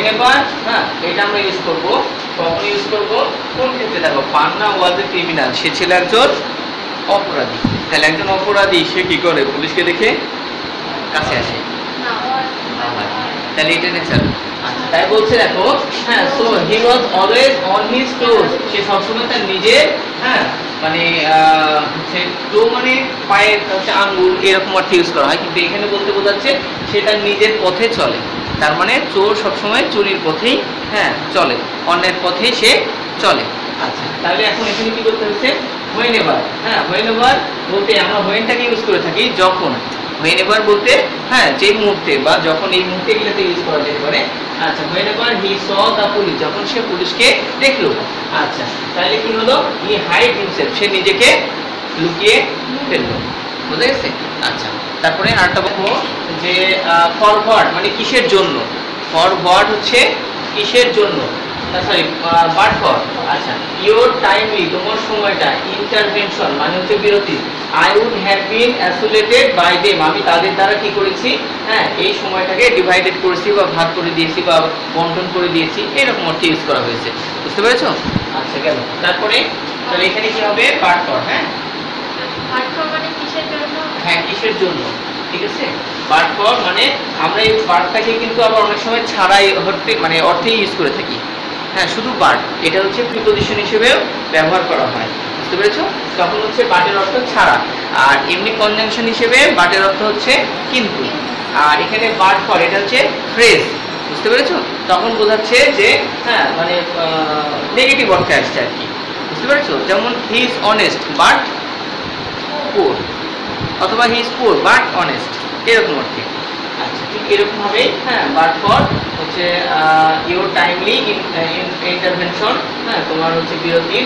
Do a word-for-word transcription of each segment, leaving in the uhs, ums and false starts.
पथे चले तार माने चोर सब समय चोरिर पथे हाँ चले अन्येर पथे से चले। अच्छा ताहले एखन एखाने कि करते हच्छे व्हेन एवर हाँ व्हेन एवर बोलते आमरा व्हेनटाके इउज करे थाकि जखन व्हेन एवर बोलते हाँ जे मुहूर्ते बा जखन एई मुहूर्ते एगुलोते इउज करा जेते पारे। अच्छा whenever he saw the police जखन से पुलिसके देखलो। अच्छा ताहले कि हलो हि हाइड हिमसेल्फ से निजेके लुकिये फेललो बुझा गेছে। अच्छा तारপরে আরেকটা বলবো যে ফরওয়ার্ড মানে কিসের জন্য ফরওয়ার্ড হচ্ছে কিসের জন্য সরি বারফর। আচ্ছা ইওর টাইমলি তোমার সময়টা ইন্টারভেনশন মানে হচ্ছে বিরতি I would have been অ্যাসোলেটেড by them আমি তাদের দ্বারা কি করেছি হ্যাঁ এই সময়টাকে ডিভাইডেড করেছি বা ভাগ করে দিয়েছি বা বণ্টন করে দিয়েছি এরকম অর্থ ইউজ করা হয়েছে বুঝতে পেরেছো। আচ্ছা গেল তারপরে তাহলে এখানে কি হবে বারফর হ্যাঁ বারফর মানে কিসের জন্য হ্যাঁ কিসের জন্য ঠিক আছে। বারফর মানে আমরা এই বারটাকে কিন্তু আবার অনেক সময় ছাড়াই হতে মানে অর্থে ইউজ করে থাকি হ্যাঁ শুধু বার্ড এটা হচ্ছে প্রিপোজিশন হিসেবে ব্যবহার করা হয় বুঝতে পেরেছো। তখন হচ্ছে বাটের অর্থ ছাড়া আর এমনি কনজাংশন হিসেবে বাটের অর্থ হচ্ছে কিন্তু আর এখানে বার্ড ফর এটা হচ্ছে ফ্রেজ বুঝতে পেরেছো। তখন বোঝাচ্ছে যে হ্যাঁ মানে নেগেটিভ অর্থে আসছে আর কি বুঝতে পেরেছো। যেমন he is honest but poor অথবা he is poor but honest এরকম অর্থে। আচ্ছা ঠিক এরকম হবে হ্যাঁ বাট ফর হচ্ছে ইওর টাইমলি ইন্টারভেনশন হ্যাঁ তোমার হচ্ছে বিরতির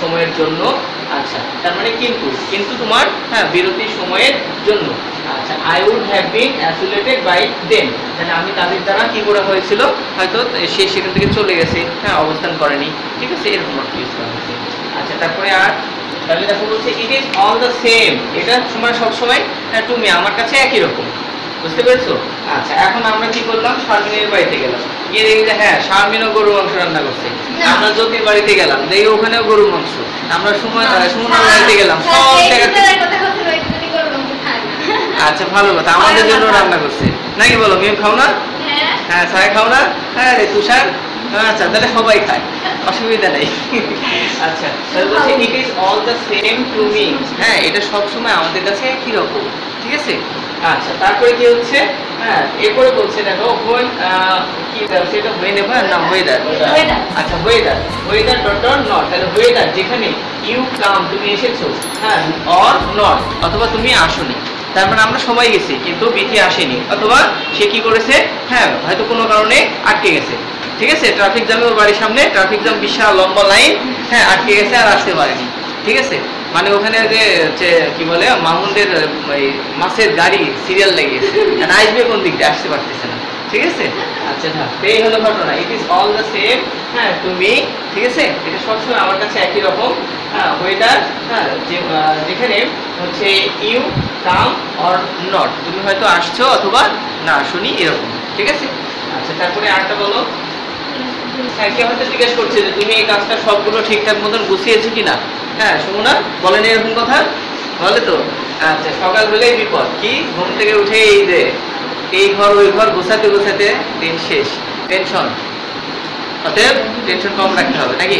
সময়ের জন্য। আচ্ছা তার মানে কিন্তু কিন্তু তোমার হ্যাঁ বিরতির সময়ের জন্য। আচ্ছা I would have been অ্যাসোলেটেড by them মানে আমি তাদের দ্বারা কী করে হয়েছিল হয়তো সে সেখান থেকে চলে গেছে হ্যাঁ অবস্থান করেনি ঠিক আছে এরকম অর্থ ইউজ করা হয়েছে। আচ্ছা তারপরে আর তাহলে দেখো বলছে it is all the same এটা তোমার সবসময় তুমি আমার কাছে একই রকম বুঝতে পেরেছো। আচ্ছা এখন আমরা কি করলাম শারমিনের বাড়িতে গেলাম গিয়ে দেখি যে হ্যাঁ শারমিনও গরু মাংস রান্না করছে আমরা জ্যোতির বাড়িতে গেলাম দেখি ওখানেও গরু মাংস আমরা সুমনার বাড়িতে গেলাম সব জায়গাতে। আচ্ছা ভালো কথা আমাদের জন্য রান্না করছে নাকি বলো মেয়ে খাও না হ্যাঁ ছায়া খাও না হ্যাঁ রে তুষার আচ্ছা তাহলে সবাই খায় অসুবিধা নেই। আচ্ছা তাহলে বলছে it is all the same to me হ্যাঁ এটা সবসময় আমাদের কাছে একই রকম ঠিক আছে। আচ্ছা তারপরে কি হচ্ছে হ্যাঁ এরপরে বলছে দেখো হোয়েন কি বলছে এটা হোয়েন এভার না ওয়েদার আচ্ছা whether whether dot dot not তাহলে ওয়েদার যেখানে ইউ কাম তুমি এসেছো হ্যাঁ অর নট অথবা তুমি আসোনি তার মানে আমরা সবাই গেছি কিন্তু বিথি আসেনি অথবা সে কি করেছে হ্যাঁ হয়তো কোনো কারণে আটকে গেছে ঠিক আছে ট্রাফিক জ্যামে ওর বাড়ির সামনে ট্রাফিক জ্যাম বিশাল লম্বা লাইন হ্যাঁ আটকে গেছে আর আসতে পারেনি ঠিক আছে মানে ওখানে যে কি বলে মামুনদের মাছের গাড়ি সিরিয়াল লেগেছে আর আসবে কোন দিক দিয়ে আসতে পারতেছে না ঠিক আছে। আচ্ছা হ্যাঁ এই হলো ঘটনা it is all the same হ্যাঁ টু মি ঠিক আছে এটা সবসময় আমার কাছে একই রকম হ্যাঁ ওয়েদার হ্যাঁ যেখানে হচ্ছে ইউ কাম অর নট তুমি হয়তো আসছো অথবা না আসোনি এরকম ঠিক আছে। আচ্ছা তারপরে আরেকটা বলো হ্যাঁ কি হয়তো জিজ্ঞেস করছে যে তুমি এই কাজটা সবগুলো ঠিকঠাক মতন গুছিয়েছো কিনা হ্যাঁ সুমনা বলেন এরকম কথা বলে তো। আচ্ছা সকালবেলায় বিপদ কি ঘুম থেকে উঠে এই যে এই ঘর ওই ঘর গোছাতে গোছাতে দিন শেষ টেনশন অতএব টেনশন কম রাখতে হবে নাকি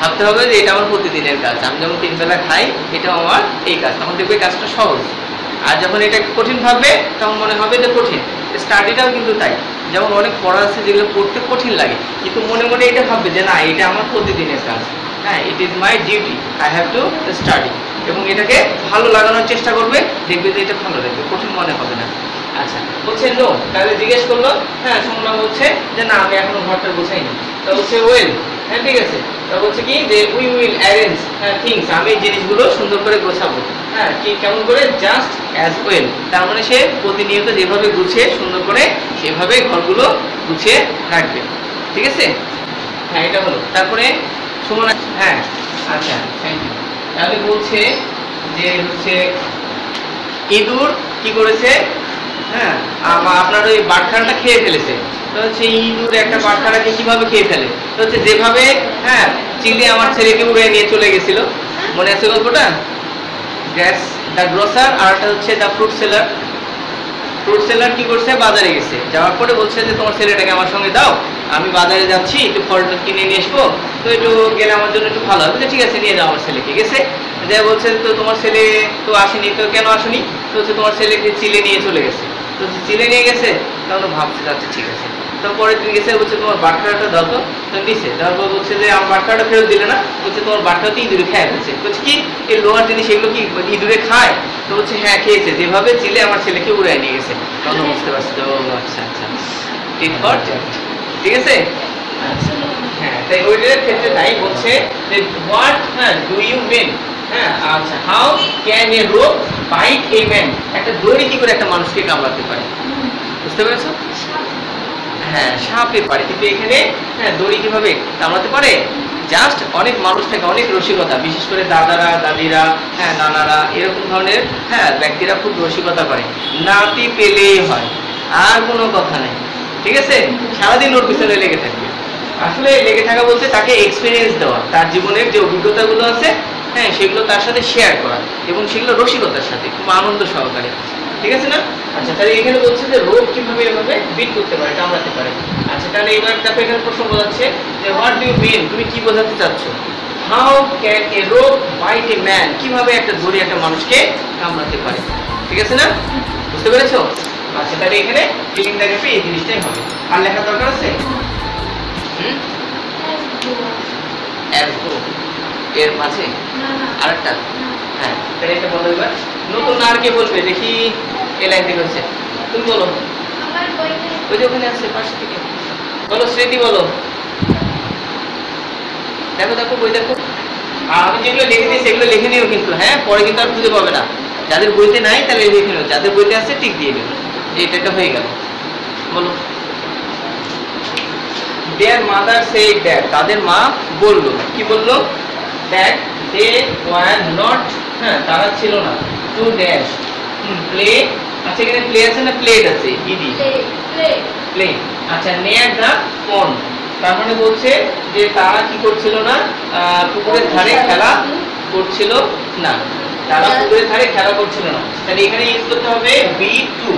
ভাবতে হবে যে এটা আমার প্রতিদিনের কাজ আমি যেমন তিনবেলা খাই এটাও আমার এই কাজ তখন দেখবে কাজটা সহজ আর যখন এটা কঠিন ভাববে তখন মনে হবে যে কঠিন স্টাডিটাও কিন্তু তাই যেমন অনেক পড়া আছে যেগুলো পড়তে কঠিন লাগে কিন্তু মনে মনে এটা ভাববে যে না এটা আমার প্রতিদিনের কাজ হ্যাঁ it is my duty I have to study এবং এটাকে ভালো লাগানোর চেষ্টা করবে দেখবে যে এটা ভালো লাগবে কঠিন মনে হবে না। আচ্ছা বলছে নো তাহলে জিজ্ঞেস করলো হ্যাঁ সুমনা বলছে যে না আমি এখনো ঘরটা গোছাইনি তা বলছে ওয়েল হ্যাঁ ঠিক আছে তা বলছে কি যে উই উইল অ্যারেঞ্জ হ্যাঁ থিংস আমি এই জিনিসগুলো সুন্দর করে গোছাবো হ্যাঁ কি কেমন করে জাস্ট অ্যাজ ওয়েল তার মানে সে প্রতিনিয়ত যেভাবে গুছিয়ে সুন্দর করে সেভাবে ঘরগুলো গুছিয়ে রাখবে ঠিক আছে হ্যাঁ এটা হলো তারপরে সুমনা হ্যাঁ আচ্ছা থ্যাংক ইউ তাহলে বলছে যে হচ্ছে ইঁদুর কি করেছে হ্যাঁ আপনার ওই বাটখারাটা খেয়ে ফেলেছে तो সেই ইঁদুর একটা বাচ্চাটাকে কিভাবে খেয়ে ফেলে, তো হচ্ছে যেভাবে হ্যাঁ চিলে আমার ছেলেকে উড়িয়ে নিয়ে চলে গেছিল, মনে আছে গল্পটা? গ্যাস দ্য গ্রোসার আর একটা হচ্ছে the fruit seller. Fruit seller কি করছে, বাজারে গেছে, যাওয়ার পরে বলছে যে তোমার ছেলেটাকে আমার সঙ্গে দাও, আমি বাজারে যাচ্ছি একটু ফলটা কিনে নিয়ে আসবো, তো একটু গেলে আমার জন্য একটু ভালো হবে। ঠিক আছে নিয়ে যাও আমার ছেলেকে। গেছে, যা বলছে তো তোমার ছেলে তো আসেনি, তো কেন আসেনি, তো হচ্ছে তোমার ছেলেকে চিলে নিয়ে চলে গেছে। তো চিলে নিয়ে গেছে, তখন ভাবছে যাচ্ছে ঠিক আছে। তো পরের দিন গেছে, বলছে তোমার বাটখারাটা দাও, তো দিছে। তারপর বলছে যে আমার বাটখারাটা ফেরত দিলে না, বলছে তোমার বাটখারাতে ইঁদুরে খেয়ে ফেলছে। বলছে কি এই লোহার জিনিস এগুলো কি ইঁদুরে খায়, তো বলছে হ্যাঁ খেয়েছে, যেভাবে চিলে আমার ছেলেকে উড়াই নিয়ে গেছে। তখন বুঝতে পারছি তো আচ্ছা আচ্ছা ঠিক আছে, ঠিক আছে। হ্যাঁ তাই ওইটার ক্ষেত্রে তাই বলছে যে হোয়াট হ্যাঁ ডু ইউ মিন, হ্যাঁ আচ্ছা how can a rope bite a man, একটা দড়ি কি করে একটা মানুষকে কামড়াতে পারে, বুঝতে পেরেছো? হ্যাঁ সাপে পারে, কিন্তু এখানে হ্যাঁ দড়ি কিভাবে কামড়াতে পারে, জাস্ট অনেক মানুষ থাকে অনেক রসিকতা, বিশেষ করে দাদারা দাদিরা হ্যাঁ নানারা এরকম ধরনের হ্যাঁ ব্যক্তিরা খুব রসিকতা করে, নাতি পেলেই হয় আর কোনো কথা নেই, ঠিক আছে, সারাদিন ওর পিছনে লেগে থাকবে। আসলে লেগে থাকা বলতে তাকে এক্সপিরিয়েন্স দেওয়া, তার জীবনের যে অভিজ্ঞতাগুলো আছে হ্যাঁ সেগুলো তার সাথে শেয়ার করা, এবং সেগুলো রসিকতার সাথে খুব আনন্দ সহকারে, ঠিক আছে না? আচ্ছা তাহলে এখানে বলছে যে রোগ কিভাবে এভাবে বিট করতে পারে, কামড়াতে পারে। আচ্ছা তাহলে এবার দেখো এখানে প্রশ্ন বোঝাচ্ছে যে হোয়াট ডু ইউ মিন, তুমি কি বোঝাতে চাচ্ছ, হাউ ক্যান এ রোগ বাইট এ ম্যান, কিভাবে একটা দড়ি একটা মানুষকে কামড়াতে পারে, ঠিক আছে না? বুঝতে পেরেছো? আচ্ছা তাহলে এখানে ফিলিং দ্য গ্যাপ এই জিনিসটাই হবে। আর লেখার দরকার আছে হুম এর মাঝে আরেকটা, হ্যাঁ তাহলে এটা বলো এবার নতুন আর কে বলবে, দেখি এই লাইন থেকে হচ্ছে তুমি বলো, ওই যে ওখানে আছে পাশ থেকে বলো, স্মৃতি বলো, দেখো দেখো বই দেখো। আর আমি যেগুলো লিখে দিই সেগুলো লিখে নিও কিন্তু, হ্যাঁ পরে কিন্তু আর খুঁজে পাবে না, যাদের বইতে নাই তাহলে লিখে নিও, যাদের বইতে আছে টিক দিয়ে নেবে। এটা এটা হয়ে গেল, বলো। Their mother said that, তাদের মা বললো, কি বললো, that they were not, হ্যাঁ তারা ছিল না, to dash play, আচ্ছা এখানে play আছে না played আছে, ইডি play play, আচ্ছা near the pond, তার মানে বলছে যে তারা কি করছিল না, পুকুরের ধারে খেলা করছিল না, তারা পুকুরের ধারে খেলা করছিল না। তাহলে এখানে ইউজ করতে হবে বি টু,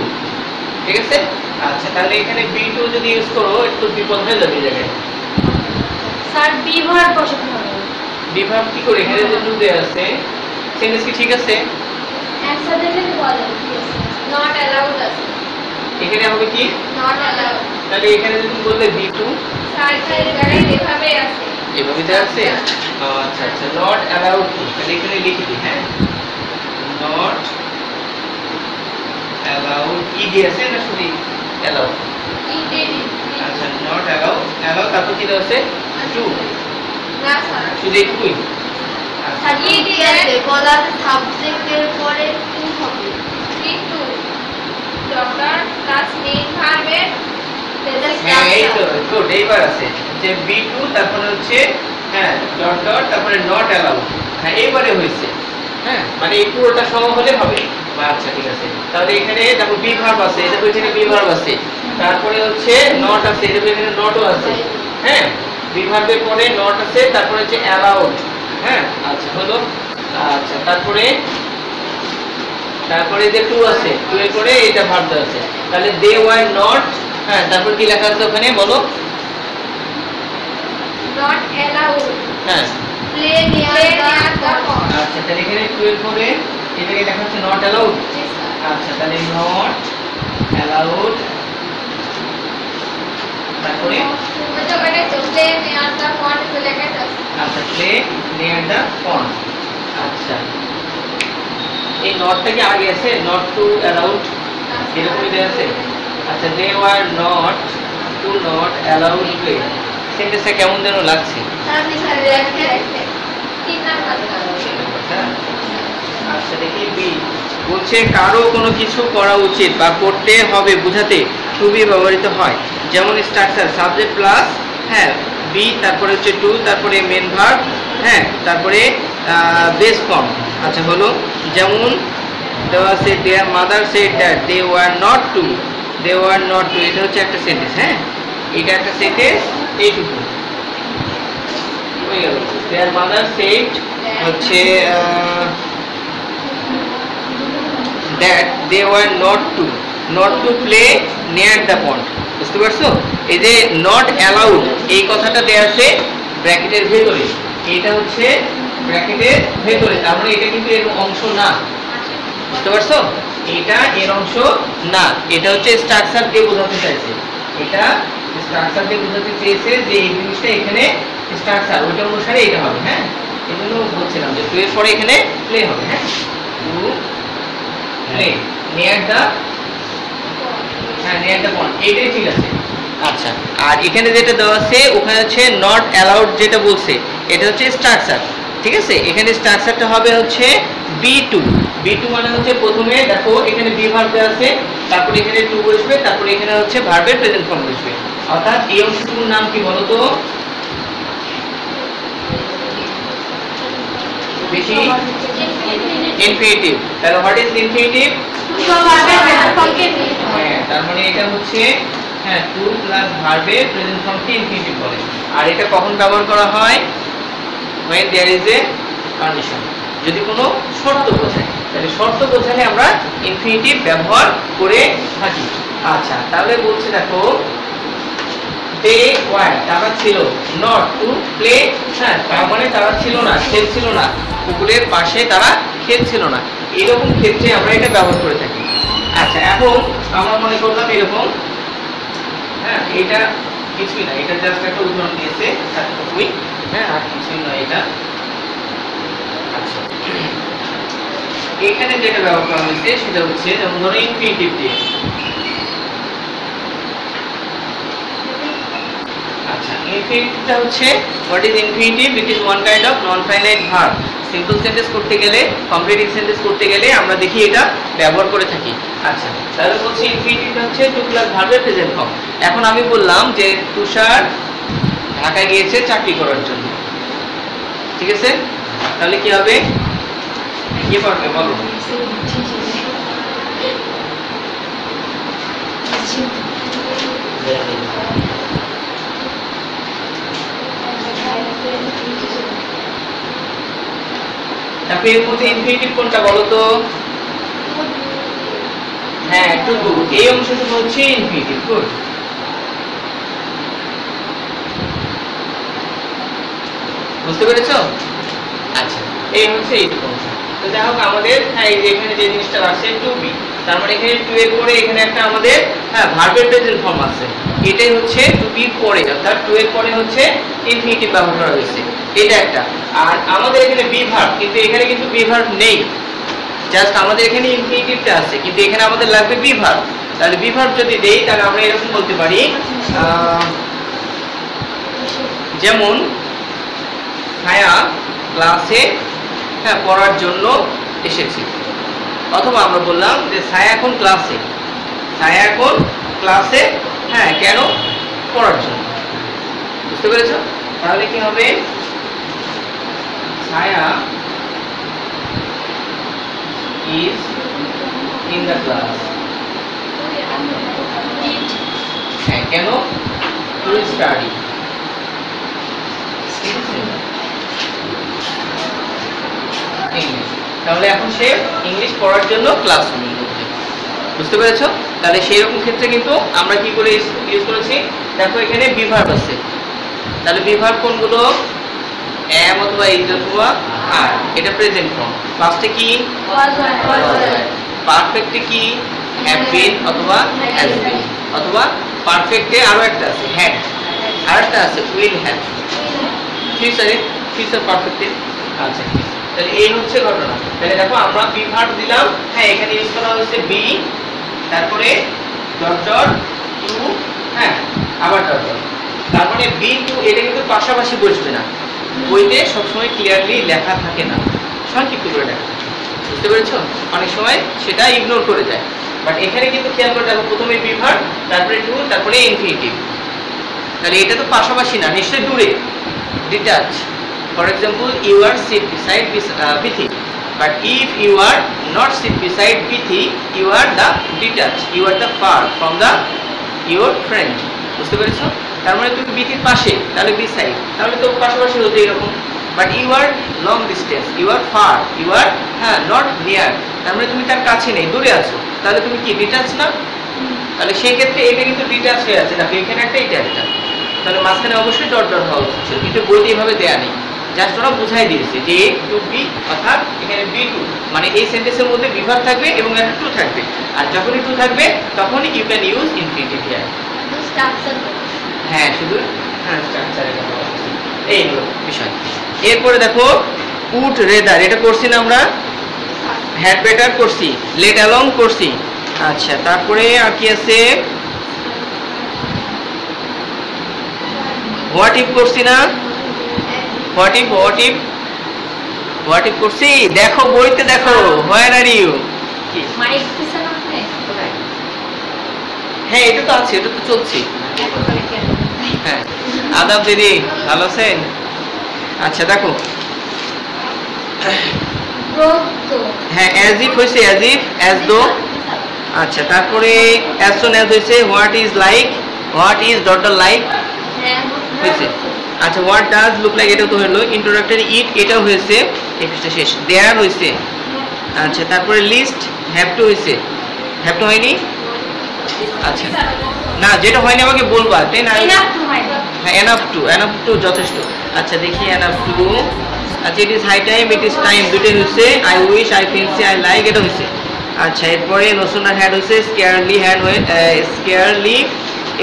ঠিক আছে? আচ্ছা তাহলে এখানে বি টু যদি ইউজ করো একটু বিপদ হয়ে যাবে জায়গায়, স্যার বি ভার বসাতে হবে। বি ভার কি করে, এখানে যে টু দেয়া আছে সেন্টেন্স কি ঠিক আছে, একসাথে লিখে বলো not allowed আছে, এখানে হবে কি not allowed, তাহলে এখানে যদি বললে বি টু স্যার স্যার জায়গায় এভাবে আছে, এভাবে দেয়া আছে। আচ্ছা আচ্ছা not allowed, তাহলে এখানে লিখে দিই, হ্যাঁ not allowed, ইডি আছে না শুধু allow, আচ্ছা not allow allow, তারপর কি দেওয়া আছে টু, না স্যার শুধু দুই, স্যার ইডি আছে বলা সাবজেক্টের পরে টু হবে, ঠিক টু ডক্টর ক্লাস নেই পারবে, হ্যাঁ এই তো গুড, এইবার আছে যে বি টু তারপরে হচ্ছে হ্যাঁ ডট ডট তারপরে not allow, হ্যাঁ এইবারে হয়েছে, হ্যাঁ মানে এই পুরোটা সহ হলে হবে। আচ্ছা ঠিক আছে, তাহলে এখানে দেখো বি ভার্ব আছে, এটা এখানে বি ভার্ব আছে, তারপরে হচ্ছে not আছে, এটা এখানে নটও আছে, হ্যাঁ বি ভার্বের পরে not আছে, তারপরে হচ্ছে allowed, হ্যাঁ আচ্ছা হলো। আচ্ছা তারপরে তারপরে যে টু আছে, টু এর পরে এটা ভার্ব আছে, তাহলে they were not, হ্যাঁ তারপর কি লেখা আছে ওখানে বলো not allowed, হ্যাঁ play near the pond, আচ্ছা তাহলে এখানে টু এর পরে এটাকে লেখা হচ্ছে not allowed, আচ্ছা তাহলে not allowed, তারপরে তো মানে চলে near the pond লেখা আছে, আচ্ছা play near the pond, আচ্ছা এই not টা কি আগে আছে not to allowed এরকমই দেয়া আছে। আচ্ছা they were not to not allowed play, সেন্টেন্সটা কেমন যেন লাগছে, আপনি স্যার দেখতে তিন নাম্বার কথা। আচ্ছা দেখি বি বলছে কারো কোনো কিছু করা উচিত বা করতে হবে বোঝাতে খুবই ব্যবহৃত হয়, যেমন স্ট্রাকচার সাবজেক্ট প্লাস হ্যাঁ বি তারপরে হচ্ছে টু তারপরে মেন ভার্ব হ্যাঁ তারপরে বেস ফর্ম। আচ্ছা হলো, যেমন দেওয়া আছে their mother said that they were not to, they were not to, এটা হচ্ছে একটা সেন্টেন্স, হ্যাঁ এটা একটা সেটের এইটুকু হয়ে গেল। দেয়ার মাদার সেট হচ্ছে that they were not to not to play near the pond. বুঝতে পারছো? এই যে নট অ্যালাউড এই কথাটা দেয়া আছে ব্র্যাকেটের ভেতরে, এটা হচ্ছে ব্র্যাকেটের ভেতরে, তার মানে এটা কিন্তু এর অংশ না। বুঝতে পারছো? এটা এর অংশ না, এটা হচ্ছে স্ট্রাকচার দিয়ে বোঝাতে চাইছে, এটা স্ট্রাকচার দিয়ে বোঝাতে চেয়েছে যে এই জিনিসটা এখানে স্ট্রাকচার ওইটা অনুসারে এটা হবে। হ্যাঁ, এই জন্য বলছিলাম যে টু এর পরে এখানে প্লে হবে। হ্যাঁ, টু প্লে নিয়ার দ্য হ্যাঁ নিয়ার দ্য পয়েন্ট, এইটাই ঠিক আছে। আচ্ছা, আর এখানে যেটা দেওয়া আছে ওখানে হচ্ছে নট অ্যালাউড যেটা বলছে এটা হচ্ছে স্ট্রাকচার। ঠিক আছে, এখানে স্ট্রাকচারটা হবে হচ্ছে বি টু। বি টু মানে হচ্ছে প্রথমে দেখো এখানে বি ভার্ব আছে, তারপরে এখানে টু বসবে, তারপরে এখানে হচ্ছে ভার্বের প্রেজেন্ট ফর্ম বসবে। অর্থাৎ এই অংশটুকুর নাম কি বলতো? বেশি ইনফিনিটিভ। তাহলে হোয়াট ইজ ইনফিনিটিভ? হ্যাঁ, তার মানে এটা হচ্ছে হ্যাঁ টু প্লাস ভার্বের প্রেজেন্ট ফর্মকে ইনফিনিটিভ বলে। আর এটা কখন ব্যবহার করা হয়? when there is a condition, যদি কোনো শর্ত বোঝায় তাহলে শর্ত বোঝালে আমরা ইনফিনিটিভ ব্যবহার করে থাকি। আচ্ছা, তাহলে বলছে দেখো they were তারা ছিল not to play, হ্যাঁ তার মানে তারা ছিল না, খেলছিল না, পুকুরের পাশে তারা খেলছিল না, এরকম ক্ষেত্রে আমরা এটা ব্যবহার করে থাকি। আচ্ছা, এখন আমরা মনে করলাম এরকম, হ্যাঁ এটা কিছুই না, এটা জাস্ট একটা উদাহরণ দিয়েছে এতটুকুই, হ্যাঁ আর কিছুই নয় এটা। আচ্ছা, এখানে যেটা ব্যবহার করা হয়েছে সেটা হচ্ছে যেমন ধরো ইনফিনিটিভ দিয়ে। আচ্ছা, ইনফিনিটিভটা হচ্ছে what is infinitive? It is one kind of non finite verb. Simple sentence করতে গেলে, কমপ্লিটিং সেন্টেন্স করতে গেলে আমরা দেখি এটা ব্যবহার করে থাকি। আচ্ছা, তাহলে বলছি ইনফিনিটিভটা হচ্ছে টু প্লাস ভার্বের প্রেজেন্ট ফর্ম। এখন আমি বললাম যে তুষার ঢাকা গিয়েছে চাকরি করার জন্য। ঠিক আছে, তাহলে কি হবে? কি পারবে বলো? তারপরে এর মধ্যে ইনফিনিটিভ কোনটা বলো তো? হ্যাঁ টু টু, এই অংশটুকু হচ্ছে ইনফিনিটিভ। গুড। বুঝতে পেরেছো? আচ্ছা, এই হচ্ছে এইটুকু। তো যাই হোক আমাদের এই যে এখানে যে জিনিসটা আছে টু বি, তার মানে এখানে টু এর পরে এখানে একটা আমাদের হ্যাঁ ভার্বের প্রেজেন্ট ফর্ম আছে, এটাই হচ্ছে টু বি পরে, অর্থাৎ টু এর পরে হচ্ছে ইনফিনিটিভ ব্যবহার করা হয়েছে, এটা একটা। আর আমাদের এখানে বি ভার্ব, কিন্তু এখানে কিন্তু বি ভার্ব নেই, জাস্ট আমাদের এখানে ইনফিনিটিভটা আছে, কিন্তু এখানে আমাদের লাগবে বি ভার্ব। তাহলে বি ভার্ব যদি দেই তাহলে আমরা এরকম বলতে পারি, যেমন ছায়া ক্লাসে হ্যাঁ পড়ার জন্য এসেছি, অথবা আমরা বললাম যে ছায়া এখন ক্লাসে, ছায়া এখন ক্লাসে হ্যাঁ কেন? পড়ার জন্য। বুঝতে পেরেছো? তাহলে কি হবে? ছায়া ইজ ইন দ্য ক্লাস। হ্যাঁ কেন? To study. তাহলে এখন সে ইংলিশ পড়ার জন্য ক্লাসরুমের মধ্যে। বুঝতে পেরেছো? তাহলে সেই রকম ক্ষেত্রে কিন্তু আমরা কি করে ইউজ করেছি? দেখো এখানে বি ভার্ব আছে, তাহলে বি ভার্ব কোনগুলো? এম অথবা ইজ অথবা আর, এটা প্রেজেন্ট ফর্ম। পাস্টে কি? পারফেক্টে কি? হ্যাভ বিন অথবা হ্যাজ বিন, অথবা পারফেক্টে আরও একটা আছে হ্যাড, আর একটা আছে উইল হ্যাভ, ফিউচারে ফিউচার পারফেক্টে। আচ্ছা, তাহলে এই হচ্ছে ঘটনা। তাহলে দেখো আমরা বি ভার্ব দিলাম, হ্যাঁ এখানে ইউজ করা হয়েছে বি, তারপরে ডট ডট টু, হ্যাঁ আবার ডট ডট, তারপরে বি টু, এটা কিন্তু পাশাপাশি বসবে না, বইতে সবসময় ক্লিয়ারলি লেখা থাকে না, সংক্ষিপ্ত করে লেখা। বুঝতে পেরেছো? অনেক সময় সেটা ইগনোর করে যায়, বাট এখানে কিন্তু খেয়াল করে দেখো প্রথমে বি ভার্ব, তারপরে টু, তারপরে ইনফিনিটিভ। তাহলে এটা তো পাশাপাশি না, নিশ্চয়ই দূরে, detach. For example, you are sit beside Bithi, but if you are not sit beside Bithi, you are the detached, you are the far from the your friend. বুঝতে পেরেছো? তার মানে তুমি বি এর পাশে, তাহলে বি সাইড, তাহলে তো পাশাপাশি হতে এরকম। But you are long distance, you are far, you are হ্যাঁ নট নিয়ার, তার মানে তুমি তার কাছে নেই, দূরে আছো, তাহলে তুমি কি ডিটাচ না? তাহলে সেই ক্ষেত্রে এটা কিন্তু ডিটাচ হয়ে আছে, দেখো এখানে একটা এটা একটা, তাহলে মাঝখানে অবশ্যই ডট ডট হওয়া উচিত ছিল, কিন্তু বইতে এভাবে দেয়া নেই। জাস্ট ওরা বুঝাই দিয়েছে যে এ টু বি, অর্থাৎ এখানে বি টু, মানে এই সেন্টেন্সের মধ্যে বি ভার্ব থাকবে এবং একটা টু থাকবে, আর যখনই টু থাকবে তখন you can use infinitive here. হ্যাঁ শুধু হ্যাঁ স্ট্রাকচারের কথা বলছি, এই হলো বিষয়। এরপরে দেখো উড রেদার, এটা করছি না আমরা, হ্যাড বেটার করছি, লেট অ্যালং করছি। আচ্ছা তারপরে আর কি আছে, হোয়াট ইফ করছি না, what if what if what if করছি, দেখো বইতে দেখো হোয়ার আর ইউ, হ্যাঁ এটা তো আছে, এটা তো চলছে। হ্যাঁ আদাব দিদি ভালো আছেন? আচ্ছা দেখো হ্যাঁ as if হয়েছে, as if as though, আচ্ছা তারপরে as soon as হয়েছে, what is like, what is dot like হয়েছে, আচ্ছা what does look like এটা তো হলো, introductory it এটা হয়েছে, এই পৃষ্ঠা শেষ, there হয়েছে, আচ্ছা তারপরে list have to হয়েছে, have to হয়নি, আচ্ছা না যেটা হয়নি আমাকে বলবা তাই না, হ্যাঁ enough to, enough to যথেষ্ট। আচ্ছা দেখি enough to, আচ্ছা it is high time, it is time দুটোই হয়েছে, I wish, I fancy, I like এটা হয়েছে। আচ্ছা এরপরে নোশনাল হ্যাড হয়েছে, স্কেয়ারলি হ্যাড হয়ে স্কেয়ারলি,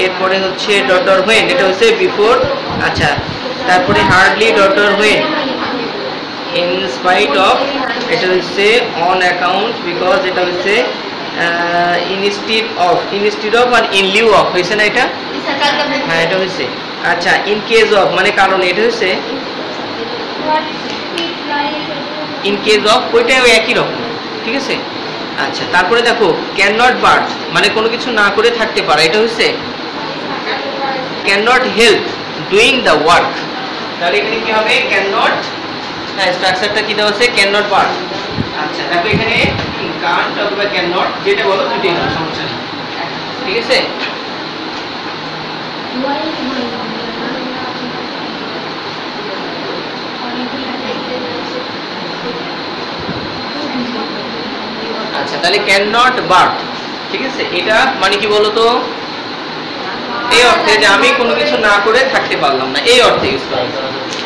এরপরে হচ্ছে ডট ডট হোয়েন এটা হয়েছে বিফোর, আচ্ছা তারপরে hardly dot dot when, in spite of এটা হচ্ছে অন অ্যাকাউন্ট, বিকজ এটা হচ্ছে ইনস্টিড অফ, ইনস্টিড অফ আর ইন লিউ অফ হয়েছে না এটা, হ্যাঁ এটা হয়েছে। আচ্ছা ইন কেস অফ মানে কারণে এটা হয়েছে, ইন কেস অফ ওইটাই ওই একই রকম, ঠিক আছে। আচ্ছা তারপরে দেখো ক্যান নট বার্ট মানে কোনো কিছু না করে থাকতে পারা, এটা হচ্ছে cannot help doing the work, তাহলে এখানে কি হবে ক্যান নট, হ্যাঁ স্ট্রাকচারটা কী দেওয়া আছে ক্যান নট বার্ট। আচ্ছা দেখো এখানে কান্ট অথবা ক্যান নট যেটা বলো দুটোই হবে, সমস্যা নেই, ঠিক আছে। আচ্ছা তাহলে ক্যান নট বাট, ঠিক আছে, এটা মানে কি বলতো এই অর্থে যে আমি কোনো কিছু না করে থাকতে পারলাম না, এই অর্থে ইউজ করা।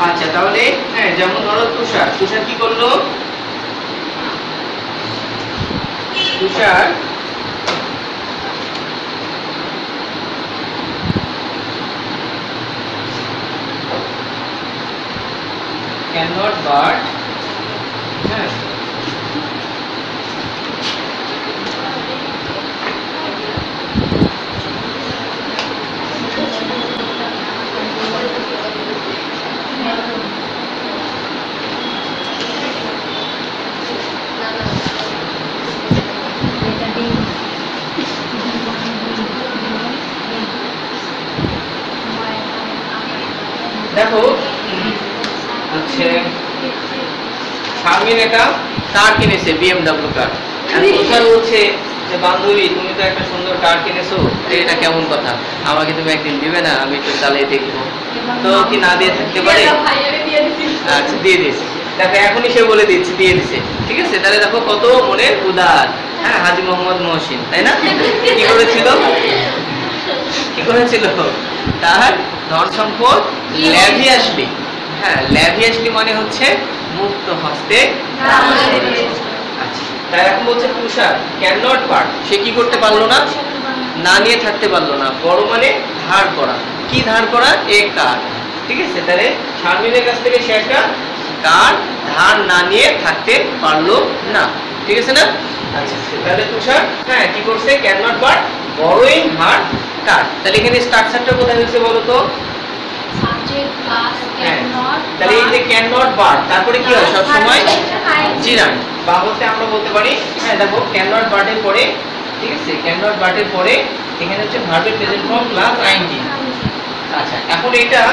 আচ্ছা তাহলে হ্যাঁ যেমন ধরো তুষার, তুষার কি করলো, তুষার ক্যান নট বাট, হ্যাঁ দেখো আচ্ছা শারমিন একটা কার কিনেছে বিএমডব্লিউ কার, তুষার বলছে যে বান্ধবী তুমি তো একটা সুন্দর কার কিনেছো, এটা কেমন কথা, আমাকে তুমি একদিন দিবে না, আমি একটু চালিয়ে দেখবো তো কি না দিয়ে থাকতে পারে। আচ্ছা দিয়ে দিয়েছে, দেখো এখনই সে বলে দিচ্ছে দিয়ে দিছে, ঠিক আছে। তাহলে দেখো কত মনের উদার, হ্যাঁ হাজি মোহাম্মদ মহসিন তাই না, কি করেছিল কি করেছিল তার ধন সম্পদ ল্যাভিয়াসলি, হ্যাঁ ল্যাভিয়াসলি মানে হচ্ছে মুক্ত হস্তে। আচ্ছা তাই এখন বলছে তুষার ক্যান নট বাট, সে কি করতে পারলো না, না নিয়ে থাকতে পারলো না, বড় মানে ধার করা, কি ধার করা এ কার, ঠিক আছে। তাহলে শারমিনের কাছ থেকে সে একটা কার ধার না নিয়ে থাকতে পারলো না, ঠিক আছে না। আচ্ছা তাহলে তুষার হ্যাঁ কি করছে cannot but borrowing her car, তাহলে এখানে স্ট্রাকচারটা কোথায় হয়েছে বলো তো, তাহলে এই যে ক্যান নট বাট তারপরে কি হয় সব সময় জিরান বা হচ্ছে আমরা বলতে পারি, হ্যাঁ দেখো ক্যান নট বাটের পরে, ঠিক আছে ক্যান নট বাটের পরে এখানে হচ্ছে ভার্বের প্রেজেন্ট ফর্ম প্লাস আইএনজি। আচ্ছা এখন এটা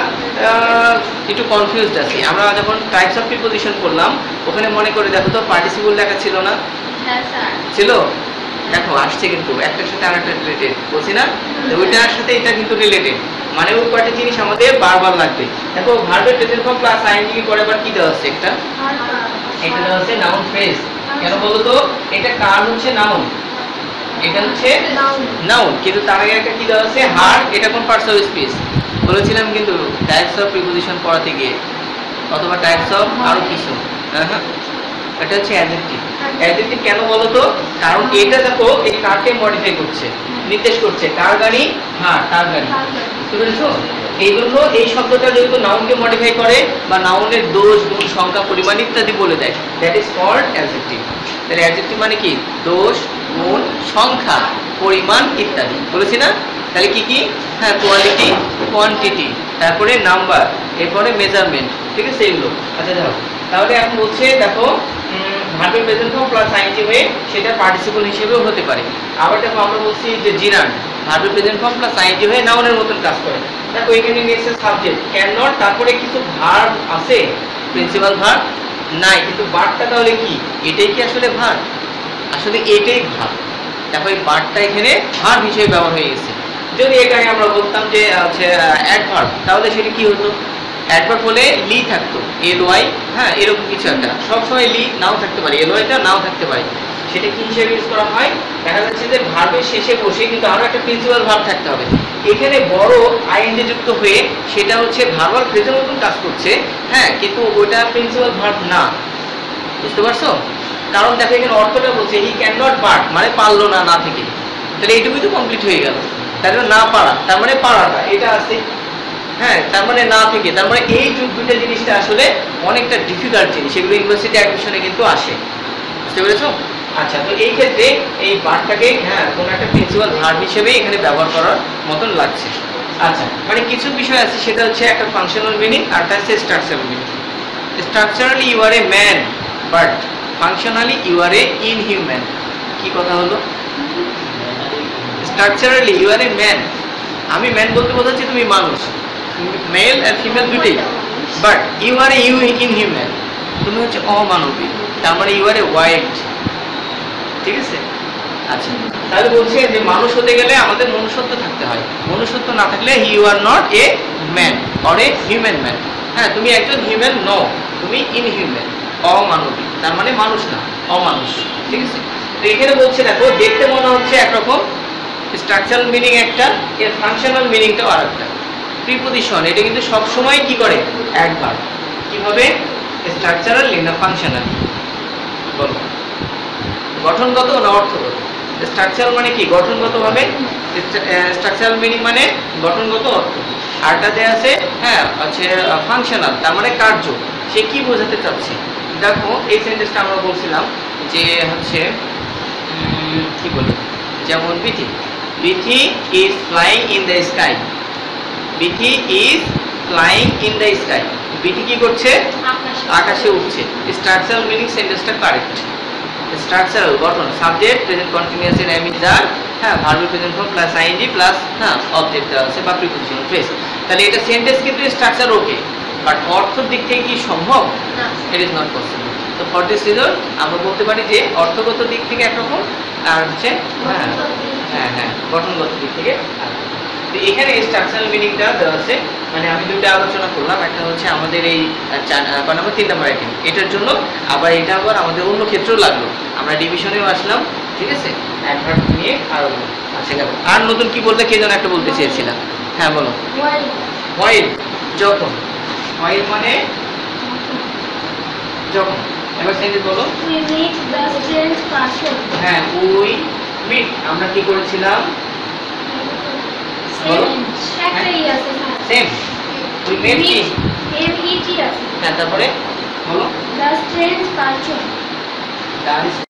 একটু কনফিউজড আছি আমরা, যখন টাইপস অফ প্রিপোজিশন করলাম ওখানে মনে করে দেখো তো পার্টিসিপল লেখা ছিল না, ছিল देखो आसছে কিন্তু একটার সাথে আরেকটা রিলেটেড বলছি না তো ওইটার সাথে এটা কিন্তু রিলেটেড মানে ওই কয়টা জিনিস আমাদের বারবার লাগবে দেখো ভার্বের প্রেজেন্ট ফর্ম প্লাস আইএনজি করে আবার কি দেওয়া আছে একটা এটা দেওয়া আছে নাউন ফ্রেজ কেন বলো তো এটা কার হচ্ছে নাউন এটা হচ্ছে নাউন কিন্তু তার আগে একটা কি দেওয়া আছে হার এটা কোন পার্টস অফ স্পিচ বলেছিলাম কিন্তু টাইপস অফ প্রিপজিশন পড়াতে গিয়ে অথবা টাইপস অফ আরো কিছু হ্যাঁ এটা হচ্ছে অ্যাডজেক্টিভ অ্যাডজেক্টিভ কেন বলো তো কারণ এটা দেখো এই কারকে মডিফাই করছে নির্দেশ করছে কার গাড়ি হ্যাঁ তার গাড়ি বুঝতে পেরেছো এইজন্য এই শব্দটা যেহেতু নাউনকে মডিফাই করে বা নাউনের দোষ গুণ সংখ্যা পরিমাণ ইত্যাদি বলে দেয় দ্যাট ইজ কল্ড অ্যাডজেক্টিভ তাহলে অ্যাডজেক্টিভ মানে কি দোষ গুণ সংখ্যা পরিমাণ ইত্যাদি বলেছি না তাহলে কি কি হ্যাঁ কোয়ালিটি কোয়ান্টিটি তারপরে নাম্বার এরপরে মেজারমেন্ট ঠিক আছে এইগুলো আচ্ছা দেখো তাহলে এখন বলছে দেখো ভার্বের প্রেজেন্ট ফর্ম প্লাস আইএনজি হয়ে সেটা পার্টিসিপল হিসেবেও হতে পারে আবার দেখো আমরা বলছি যে জিরান্ড ভার্বের প্রেজেন্ট ফর্ম প্লাস আইএনজি হয়ে নাউনের মতন কাজ করে দেখো এখানে নিয়েছে সাবজেক্ট ক্যান নট তারপরে কিছু ভার্ব আছে প্রিন্সিপাল ভার্ব নাই কিন্তু ভার্বটা তাহলে কি এটাই কি আসলে ভার্ব আসলে এটাই ভার্ব দেখো এই ভার্বটা এখানে ভার্ব হিসেবে ব্যবহার হয়ে গেছে যদি এটাকে আমরা বলতাম যে হচ্ছে অ্যাডভার্ব তাহলে সেটা কি হতো অ্যাডভার্ব হলে লি থাকতো এল ওয়াই হ্যাঁ এরকম কিছু একটা সবসময় লি নাও থাকতে পারে এল ওয়াইটা নাও থাকতে পারে সেটা কি হিসেবে ইউজ করা হয় দেখা যাচ্ছে যে ভার্বের শেষে বসে কিন্তু আরও একটা প্রিন্সিপাল ভার্ব থাকতে হবে এখানে বড় আইএনজি যুক্ত হয়ে সেটা হচ্ছে ভার্বাল ফ্রেজের মতন কাজ করছে হ্যাঁ কিন্তু ওইটা প্রিন্সিপাল ভার্ব না বুঝতে পারছো কারণ দেখো এখানে অর্থটা বলছে হি ক্যান নট বার্ট মানে পারলো না না থেকে তাহলে এইটুকুই তো কমপ্লিট হয়ে গেল তার মানে না পারা তার মানে পারাটা এটা আছে হ্যাঁ তার মানে না থেকে তার মানে এই দুটো জিনিসটা আসলে অনেকটা ডিফিকাল্ট জিনিস এগুলো ইউনিভার্সিটি অ্যাডমিশনে কিন্তু আসে বুঝতে পেরেছো আচ্ছা তো এই ক্ষেত্রে এই ভার্বটাকে হ্যাঁ কোনো একটা প্রিন্সিপাল ভার্ব হিসেবে এখানে ব্যবহার করার মতন লাগছে আচ্ছা মানে কিছু বিষয় আছে সেটা হচ্ছে একটা ফাংশনাল মিনিং আর একটা হচ্ছে structural meaning structurally you are a man but functionally you are a inhuman কি কথা হলো structurally you are a man আমি ম্যান বলতে বোঝাচ্ছি তুমি মানুষ মেল আর ফিমেল দুটোই but you are a you inhuman তুমি হচ্ছে অমানবিক তার মানে ইউ আর এ ওয়াইল্ড ঠিক আছে আচ্ছা তাহলে বলছে যে মানুষ হতে গেলে আমাদের মনুষ্যত্ব থাকতে হয় মনুষ্যত্ব না থাকলে you are not a man or a human man হ্যাঁ তুমি একজন হিউম্যান নও তুমি ইনহিউম্যান অমানবিক তার মানে মানুষ না অমানুষ ঠিক আছে তো এখানে বলছে দেখো দেখতে মনে হচ্ছে একরকম স্ট্রাকচারাল মিনিং একটা এর ফাংশনাল মিনিংটাও আর একটা প্রিপজিশন এটা কিন্তু সবসময় কি করে অ্যাডভার্ব কিভাবে স্ট্রাকচারাল না ফাংশনাল বলো গঠনগত না অর্থগত স্ট্রাকচারাল মানে কি গঠনগতভাবে স্ট্রাকচারাল মিনিং মানে গঠনগত অর্থ আরটাতে আছে হ্যাঁ আছে ফাংশনাল তার মানে কার্য সে কি বোঝাতে চাচ্ছে দেখো এই সেন্টেন্সটা আমরা বলছিলাম যে হচ্ছে কি বলি যেমন Bithi Bithi is flying in the sky Bithi is flying in the sky Bithi কি করছে আকাশে উঠছে স্ট্রাকচারাল মিনিং সেন্টেন্সটা কারেক্ট স্ট্রাকচারাল গঠন সাবজেক্ট প্রেজেন্ট কন্টিনিউয়াস এর এম ইজ আর হ্যাঁ verb present form plus ING plus হ্যাঁ অবজেক্ট দেওয়া আছে বা প্রিপজিশন ফ্রেজ তাহলে এটা সেন্টেন্স কিন্তু স্ট্রাকচার ওকে বাট অর্থের দিক থেকে কি সম্ভব না ইট ইজ নট পসিবল তো ফর দিস রিজন আমরা বলতে পারি যে অর্থগত দিক থেকে একরকম আর হচ্ছে হ্যাঁ হ্যাঁ হ্যাঁ গঠনগত দিক থেকে তো এখানে স্ট্রাকচারাল মিনিংটা দেওয়া আছে মানে আমি দুটো আলোচনা করলাম একটা হচ্ছে আমাদের এই চার নম্বর তিন নম্বর আইটেম এটার জন্য আবার এটা আবার আমাদের অন্য ক্ষেত্রেও লাগলো আমরা ডিভিশনেও আসলাম ঠিক আছে অ্যাডভার্ব নিয়ে আর আচ্ছা দেখো আর নতুন কি বলতে কে যেন একটা বলতে চেয়েছিলাম হ্যাঁ বলো হোয়াইল যখন হোয়াইল মানে যখন এবার সেন্টেন্স বলো we meet the same person হ্যাঁ উই মিট আমরা কি করেছিলাম বলো সেটাই আছে same we met M E T আছে তারপরে বলো দ্য সেম পারসন